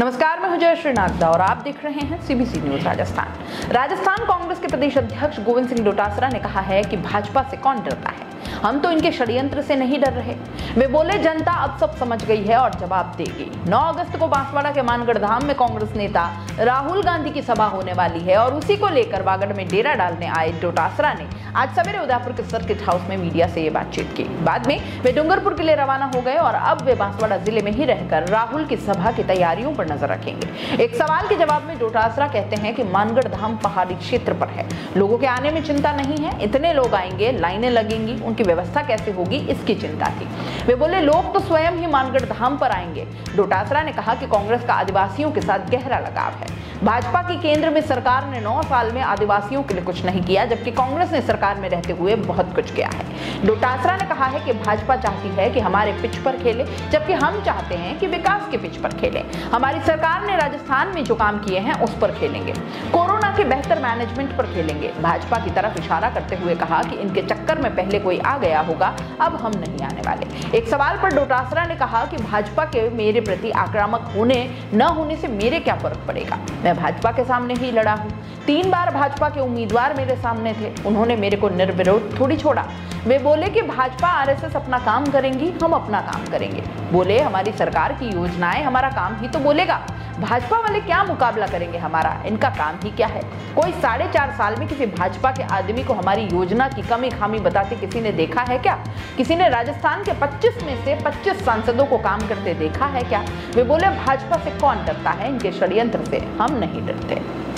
नमस्कार, मैं हूं जयश्री नागदा और आप देख रहे हैं सीबीसी न्यूज राजस्थान। राजस्थान कांग्रेस के प्रदेश अध्यक्ष गोविंद सिंह डोटासरा ने कहा है कि भाजपा से कौन डरता है, हम तो इनके षड्यंत्र से नहीं डर रहे। वे बोले, जनता अब सब समझ गई है और जवाब देगी। 9 अगस्त को बांसवाड़ा के मानगढ़ धाम में कांग्रेस नेता राहुल गांधी की सभा होने वाली है और उसी को लेकर वागड़ में डेरा डालने आए डोटासरा ने आज सवेरे उदयपुर के सर्किट हाउस में मीडिया से ये बातचीत की। बाद में वे डूंगरपुर के लिए रवाना हो गए और अब वे बांसवाड़ा जिले में ही रहकर राहुल की सभा की तैयारियों पर नजर रखेंगे। एक सवाल के जवाब में डोटासरा कहते हैं कि मानगढ़ धाम पहाड़ी क्षेत्र पर है, लोगों के आने में चिंता नहीं है। इतने लोग आएंगे, लाइनें लगेंगी, उनकी व्यवस्था कैसे होगी, इसकी चिंता थी। वे बोले, लोग तो स्वयं ही मानगढ़ धाम पर आएंगे। डोटासरा ने कहा कि कांग्रेस का आदिवासियों के साथ गहरा लगाव है। भाजपा की केंद्र में सरकार ने 9 साल में आदिवासियों के लिए कुछ नहीं किया, जबकि कांग्रेस ने सरकार में रहते हुए बहुत कुछ किया है। डोटासरा ने कहा है कि भाजपा चाहती है कि हमारे पिच पर खेले, जबकि हम चाहते हैं कि विकास के पिच पर खेले। हमारी सरकार ने राजस्थान में जो काम किए हैं उस पर खेलेंगे, कोरोना के बेहतर मैनेजमेंट पर खेलेंगे। भाजपा की तरफ इशारा करते हुए कहा कि इनके चक्कर में पहले कोई आ गया होगा, अब हम नहीं आने वाले। एक सवाल पर डोटासरा ने कहा कि भाजपा के मेरे प्रति आक्रामक होने न होने से मेरे क्या फर्क पड़ेगा, मैं भाजपा के सामने ही लड़ा हूँ। 3 बार भाजपा के उम्मीदवार मेरे सामने थे, उन्होंने मेरे को निर्विरोध थोड़ी छोड़ा। वे बोले कि भाजपा आरएसएस अपना काम करेंगी, हम अपना काम करेंगे। बोले, हमारी सरकार की योजनाएं हमारा काम ही तो बोलेगा, भाजपा वाले क्या मुकाबला करेंगे, हमारा इनका काम ही क्या है। कोई 4.5 साल में किसी भाजपा के आदमी को हमारी योजना की कमी खामी बताते किसी ने देखा है क्या? किसी ने राजस्थान के 25 में से 25 सांसदों को काम करते देखा है क्या? वे बोले, भाजपा से कौन डरता है, इनके षड्यंत्र से हम नहीं डरते।